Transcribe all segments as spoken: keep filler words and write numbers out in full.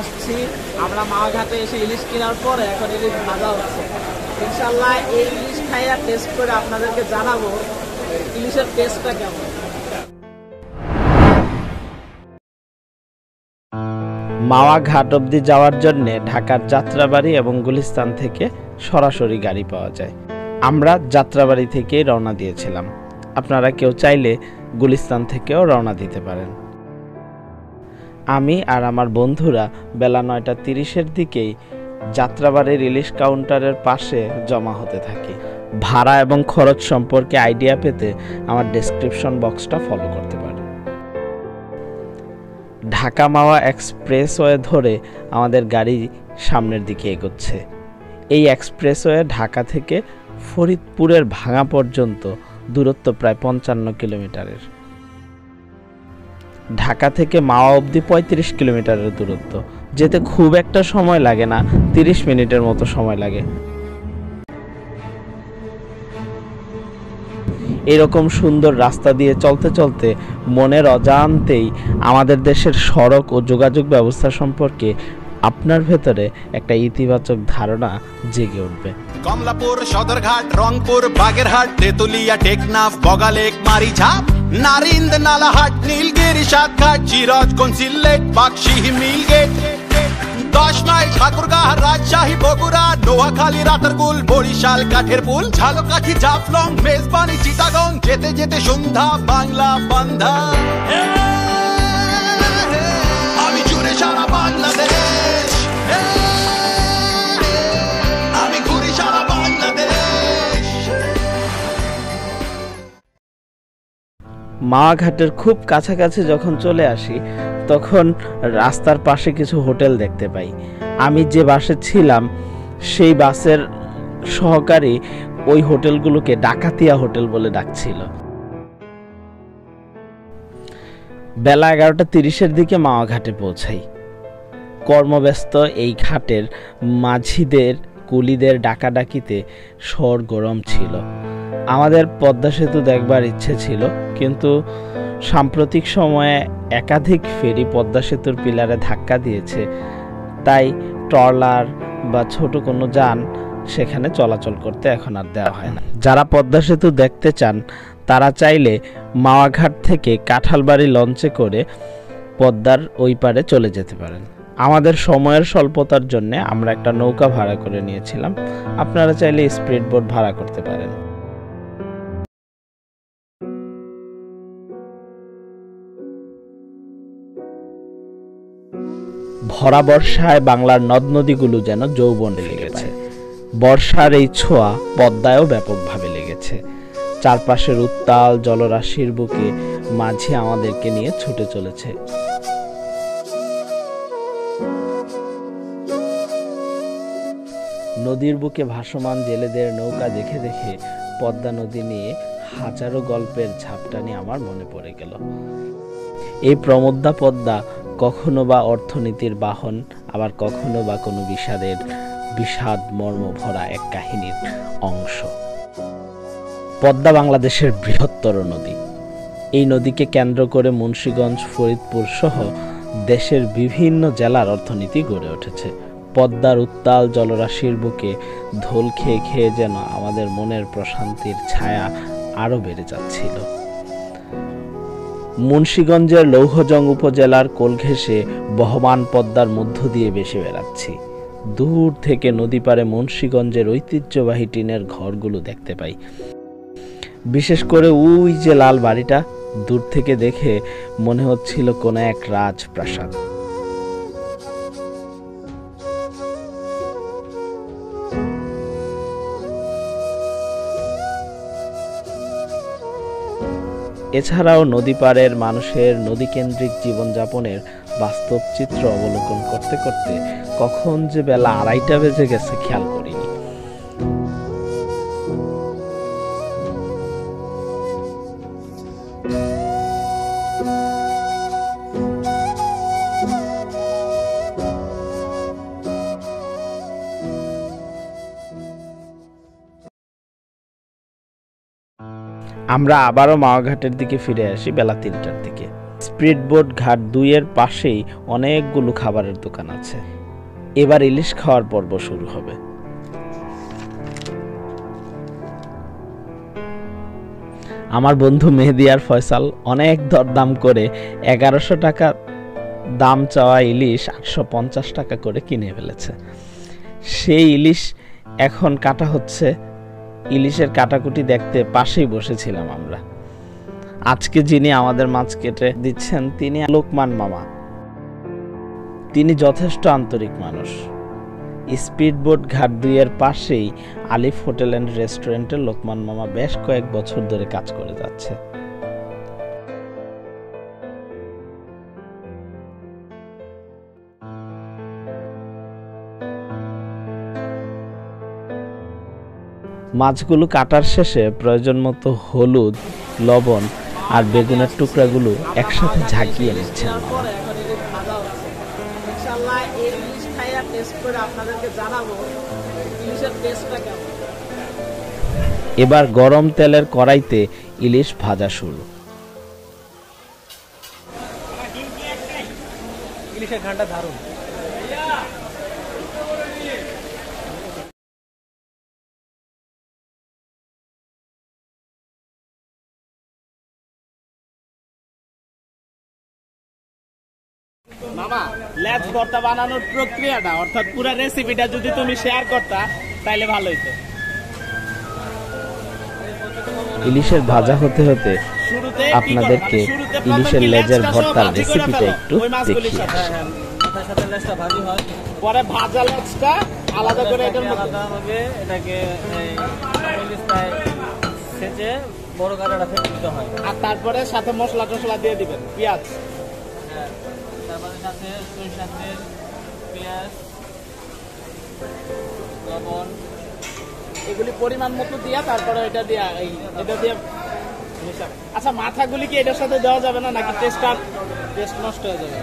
আসছি, আমরা মাওয়া ঘাটে এসে ইলিশ কেনার পরে এখন ইলিশ ভাজা হচ্ছে। ইনশাল্লাহ এই ইলিশ খাইয়া টেস্ট করে আপনাদেরকে জানাবো ইলিশের টেস্টটা কেমন। মাওয়া ঘাট অবধি যাওয়ার জন্য ঢাকার যাত্রাবাড়ি এবং গুলিস্তান থেকে সরাসরি গাড়ি পাওয়া যায়। আমরা যাত্রাবাড়ি থেকে রওনা দিয়েছিলাম, আপনারা কেউ চাইলে গুলিস্তান থেকেও রওনা দিতে পারেন। আমি আর আমার বন্ধুরা বেলা নয়টা তিরিশের দিকেই যাত্রাবাড়ির ইলিশ কাউন্টারের পাশে জমা হতে থাকি। ভাড়া এবং খরচ সম্পর্কে আইডিয়া পেতে আমার ডেসক্রিপশন বক্সটা ফলো করতে পারেন। ঢাকা মাওয়া এক্সপ্রেসওয়ে ধরে আমাদের গাড়ি সামনের দিকে এগোচ্ছে। এই এক্সপ্রেসওয়ে ঢাকা থেকে ফরিদপুরের ভাঙা পর্যন্ত দূরত্ব প্রায় পঞ্চান্ন কিলোমিটারের। ঢাকা থেকে মাওয়া অবধি পঁয়ত্রিশ কিলোমিটারের দূরত্ব। যেতে খুব একটা সময় লাগে না, তিরিশ মিনিটের মতো সময় লাগে। এরকম সুন্দর রাস্তা দিয়ে চলতে চলতে মনের অজান্তেই আমাদের দেশের সড়ক ও যোগাযোগ ব্যবস্থা সম্পর্কে আপনার ভেতরে একটা ইতিবাচক ধারণা জেগে উঠবে। কমলাপুর, সদরঘাট, রংপুর, বাগেরহাট, তেতুলিয়া, টেকনাফ, বগালেক, মারিঝাপ, নারিন্দ, নালাহাট, নীলগিরি, সাতঘাট, চিরঞ্জগঞ্জ, সিলেট, বাকশিহি, মিলগেট, দশ মাইল, ঠাকুরগাঁও, রাজশাহী, বগুড়া, নোয়াখালী, রাতারগুল, বরিশাল, কাঠের পুল, ঝালকাঠি, জাফলং, মেজবানি, চিটাগং, যেতে যেতে সন্ধ্যা, বাংলা বান্ধা, আমি জুড়ে সারা বাংলাদেশ, আমি ঘুরি সারা বাংলাদেশ। মাওয়া ঘাটের খুব কাছাকাছি যখন চলে আসি তখন রাস্তার পাশে কিছু হোটেল দেখতে পাই। আমি যে বাসে ছিলাম সেই বাসের সহকারী ওই হোটেলগুলোকে ডাকাতিয়া হোটেল বলে ডাকছিল। বেলা এগারোটা তিরিশের দিকে মাওয়া ঘাটে পৌঁছাই। কর্মব্যস্ত এই ঘাটের মাঝিদের কুলিদের ডাকাডাকিতে সর গরম ছিল। আমাদের পদ্মা সেতু দেখবার ইচ্ছে ছিল, কিন্তু সাম্প্রতিক সময়ে একাধিক ফেরি পদ্মা সেতুর পিলারে ধাক্কা দিয়েছে, তাই ট্রলার বা ছোট কোনো যান সেখানে চলাচল করতে এখন আর দেওয়া হয় না। যারা পদ্মা সেতু দেখতে চান তারা চাইলে মাওয়াঘাট থেকে কাঁঠালবাড়ি লঞ্চে করে পদ্মার ওই পারে চলে যেতে পারেন। আমাদের সময়ের স্বল্পতার জন্য আমরা একটা নৌকা ভাড়া করে নিয়েছিলাম, আপনারা চাইলে স্পিডবোট ভাড়া করতে পারেন। ভরা বর্ষায় বাংলার নদ নদীগুলো যেন যৌবনে লেগেছে। বর্ষার এই ছোঁয়া পদ্মায়ও ব্যাপকভাবে লেগেছে। চারপাশের উত্তাল জলরাশির বুকে মাঝি আমাদেরকে নিয়ে ছুটে চলেছে। নদীর বুকে ভাসমান জেলেদের নৌকা দেখে দেখে পদ্মা নদী নিয়ে হাজারো গল্পের ঝাপটানি আমার মনে পড়ে গেল। এই প্রমোদ্দা পদ্মা কখনো বা অর্থনীতির বাহন, আবার কখনো বা কোনো বিষাদের বিষাদ মর্ম ভরা এক কাহিনীর অংশ। পদ্মা বাংলাদেশের বৃহত্তর নদী। এই নদীকে কেন্দ্র করে মুন্সিগঞ্জ, ফরিদপুর সহ দেশের বিভিন্ন জেলার অর্থনীতি গড়ে উঠেছে। পদ্মার উত্তাল জলরাশির বুকে ঢোল খেয়ে খেয়ে যেন আমাদের মনের প্রশান্তির ছায়া আরও বেড়ে যাচ্ছিল। মুন্সিগঞ্জের লৌহজং উপজেলার কোলঘেঁষে বহমান পদ্মার মধ্য দিয়ে বেশি বেড়াচ্ছি। দূর থেকে নদী পারে মুন্সিগঞ্জের ঐতিহ্যবাহী টিনের ঘরগুলো দেখতে পাই। বিশেষ করে ওই যে লাল বাড়িটা দূর থেকে দেখে মনে হচ্ছিল কোনো এক রাজপ্রাসাদ। এছাড়াও নদী পাড়ের মানুষের নদীকেন্দ্রিক জীবনযাপনের বাস্তব চিত্র অবলোকন করতে করতে কখন যে বেলা আড়াইটা বেজে গেছে খেয়াল করিনি। আমরা আবারও মাওয়া ঘাটের দিকে ফিরে আসি বেলা তিনটার দিকে। স্পিডবোট ঘাট দুইয়ের পাশেই অনেকগুলো খাবারের দোকান আছে। এবার ইলিশ খাওয়ার পর্ব শুরু হবে। আমার বন্ধু মেহেদি আর ফয়সাল অনেক দরদাম করে এগারোশো টাকা দাম চাওয়া ইলিশ আটশো পঞ্চাশ টাকা করে কিনে ফেলেছে। সেই ইলিশ এখন কাটা হচ্ছে। ইলিশের কাটাকুটি দেখতে পাশেই বসেছিলাম আমরা। আজকে যিনি আমাদের মাছ কেটে দিচ্ছেন তিনি লোকমান মামা। তিনি যথেষ্ট আন্তরিক মানুষ। স্পিডবোট ঘাট দুইয়ের পাশেই আলিফ হোটেল অ্যান্ড রেস্টুরেন্টে লোকমান মামা বেশ কয়েক বছর ধরে কাজ করে যাচ্ছে। মাছগুলো কাটার শেষে প্রয়োজন মতো হলুদ, লবণ আর বেগুনের টুকরাগুলো একসাথে ঝাঁকিয়ে নিচ্ছে। এবার গরম তেলের কড়াইতে ইলিশ ভাজা শুরু। ইলিশের ঘ্রাণটা দারুণ। মামা, লেজ ভর্তা বানানোর প্রক্রিয়াটা অর্থাৎ পুরো রেসিপিটা যদি তুমি শেয়ার করতা তাহলে ভালো হতো। ইলিশের ভাজা হতে হতে আপনাদেরকে ইলিশের লেজের ভর্তার রেসিপিটা একটু দেখিয়ে আসি। সাথে লেজটা ভাজি হয়, পরে ভাজা লেজটা আলাদা করে এটার মধ্যে আলাদাভাবে এটাকে ইলিশটায় সেজে বড় কাটাটা ফেলে দিতে হয়। আর তারপরে সাথে মশলা টশলা দিয়ে দিবেন, পেঁয়াজ, সাথে সরিষার তেল, পেঁয়াজ, লবণ, এগুলি পরিমাণ মতো দিয়া তারপরে এটা দিয়া এটা দিয়ে। আচ্ছা, মাথাগুলি কি এটার সাথে দেওয়া যাবে না, নাকি টেস্টটা টেস্ট নষ্ট হয়ে যাবে?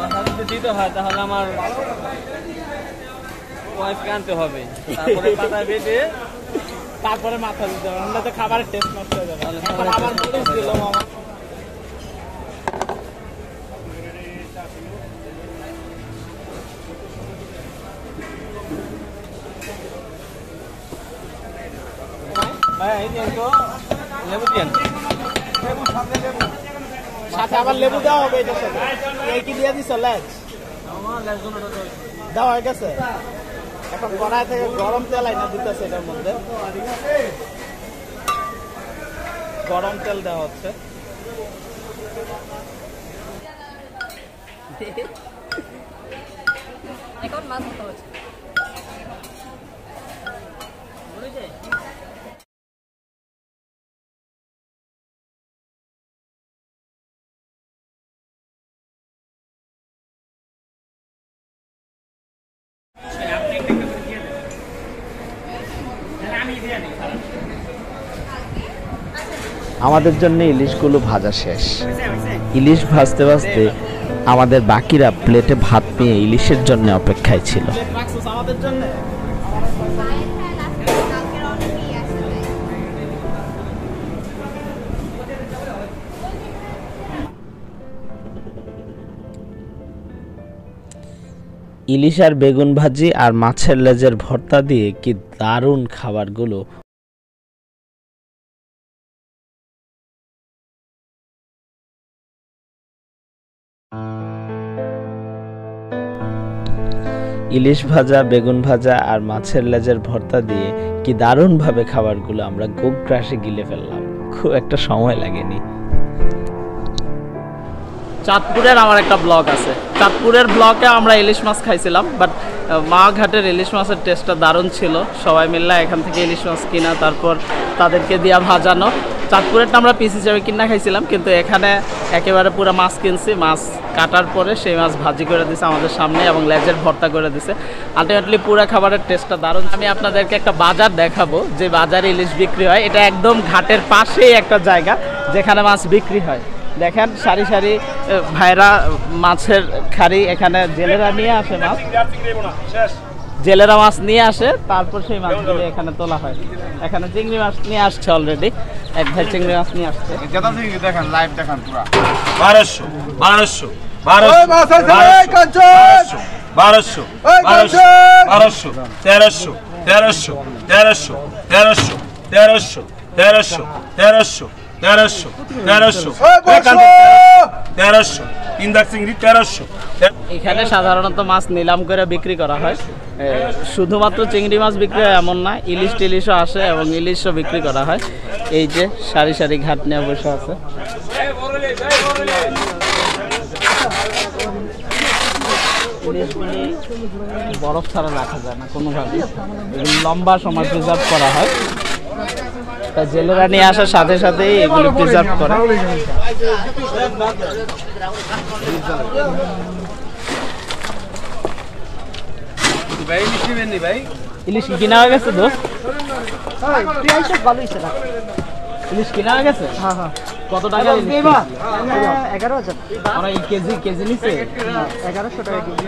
মাথা যদি দিতে হয় তাহলে আমার ওয়াইফকে আনতে হবে, তারপরে কাটা বেটে তারপরে মাথা দিতে হবে, আমরা তো খাবারের টেস্ট নষ্ট হয়ে যাবে। আবার মরিচ দিলাম, আমার সাথে আবার লেবু দেওয়া হবে। এটার সাথে এই কি দিয়ে দিচ্ছ? লেজ দেওয়া হয়ে গেছে। এখন কড়াই থেকে গরম তেল আইনা দিতেছে, এটার মধ্যে গরম তেল দেওয়া হচ্ছে। এখন মাছ ধরতে হচ্ছে। আমাদের জন্য ইলিশগুলো ভাজা শেষ। ইলিশ ভাজতে ভাজতে আমাদের বাকিরা প্লেটে ভাত নিয়ে ইলিশের জন্য অপেক্ষায় ছিল। ইলিশ আর বেগুন ভাজি আর মাছের লেজের ভর্তা দিয়ে কি দারুণ খাবারগুলো। ইলিশ ভাজা, বেগুন ভাজা আর মাছের লেজের ভর্তা দিয়ে কি দারুণভাবে খাবারগুলো আমরা গোগ্রাসে গিলে ফেললাম, খুব একটা সময় লাগেনি। চাঁদপুরের আমার একটা ব্লগ আছে, চাঁদপুরের ব্লগে আমরা ইলিশ মাছ খাইছিলাম, বাট মাওয়া ঘাটের ইলিশ মাছের টেস্টটা দারুণ ছিল। সবাই মিলে এখান থেকে ইলিশ মাছ কিনা, তারপর তাদেরকে দিয়া ভাজানো। চাঁদপুরেরটা আমরা পিস হিসাবে কিনা খাইছিলাম, কিন্তু এখানে একেবারে পুরো মাছ কিনছি, মাছ কাটার পরে সেই মাছ ভাজি করে দিছে আমাদের সামনে এবং লেজের ভর্তা করে দিছে। আলটিমেটলি পুরো খাবারের টেস্টটা দারুণ। আমি আপনাদেরকে একটা বাজার দেখাবো, যে বাজারে ইলিশ বিক্রি হয়। এটা একদম ঘাটের পাশেই একটা জায়গা যেখানে মাছ বিক্রি হয়। দেখেন, সারি সারি ভাইরা মাছের খাড়ি এখানে জেলেরা নিয়ে আসে মাছ। জেলেরা মাছ নিয়ে আসে, তারপর সেই মাছগুলো এখানে তোলা হয়। এখানে চিংড়ি মাছ নিয়ে আসছে অলরেডি, এক ভাই চিংড়ি মাছ নিয়ে আসছে। দেখেন লাইভ দেখান পুরা বারোশো বারোশো বারোশো বারোশো বারোশো তেরোশো তেরোশো তেরোশো তেরোশো তেরোশো তেরোশো তেরোশো তেরোশো তেরোশো তেরোশো তেরোশো। এখানে সাধারণত মাছ নিলাম করে বিক্রি করা হয়, শুধুমাত্র চিংড়ি মাছ বিক্রি হয় এমন না, ইলিশ টিলিশও আসে এবং ইলিশও বিক্রি করা হয়। এই যে সারি সারি ঘাট নিয়ে বসে আছে। বরফ ছাড়া রাখা যায় না কোনোভাবে, লম্বা সময় প্রিজার্ভ করা হয়, তা জেলেরা নিয়ে আসার সাথে সাথে এগুলো প্রিজার্ভ করে। ইলিশ কিনা হয়ে গেছে দোস্ত? ইলিশ কিনা হয়ে গেছে? হ্যাঁ হ্যাঁ। কত টাকা? এগারো হাজার কেজি কেজি নিচে এগারোশো টাকা কেজি।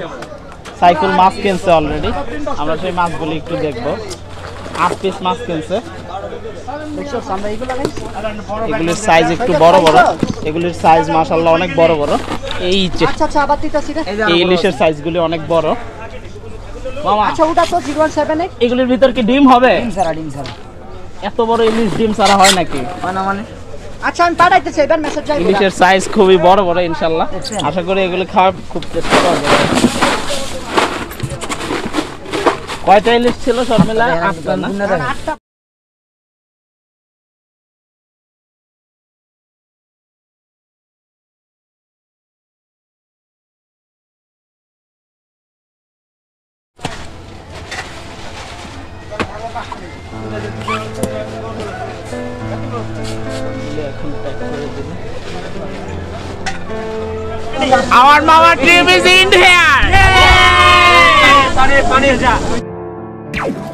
সাইকুল মাছ কিনছে অলরেডি, আমরা সেই মাছগুলি একটু দেখবো। আট পিস মাছ কিনছে, এগুলির সাইজ একটু বড় বড়, এগুলির সাইজ মাশাআল্লাহ অনেক বড় বড়। এই ইলিশের সাইজগুলি অনেক বড়। এগুলির ভিতর কি ডিম হবে? এত বড় ইলিশ ডিম ছাড়া হয় নাকি? মানে আচ্ছা আমি পাঠাইতে চাই, এবার মেসেজ যাই। ইলিশের সাইজ খুবই বড় বড় ইনশাআল্লাহ, আশা করি এগুলো খাওয়া খুব টেস্টি হবে। কয়টা ইলিশ ছিল সব মিলে? আটটা না? আটটা। Our Mawa team is in here! Yay! Yay! Pani, pani, ja.